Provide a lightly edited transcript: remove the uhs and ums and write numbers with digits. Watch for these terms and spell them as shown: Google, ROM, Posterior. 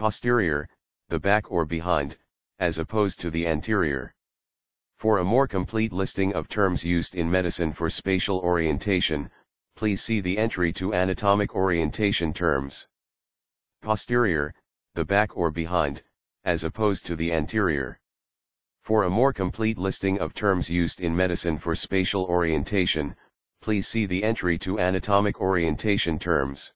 posterior, the back or behind, as opposed to the anterior. For a more complete listing of terms used in medicine for spatial orientation, please see the entry to anatomic orientation terms. Posterior, the back or behind, as opposed to the anterior. For a more complete listing of terms used in medicine for spatial orientation, please see the entry to anatomic orientation terms.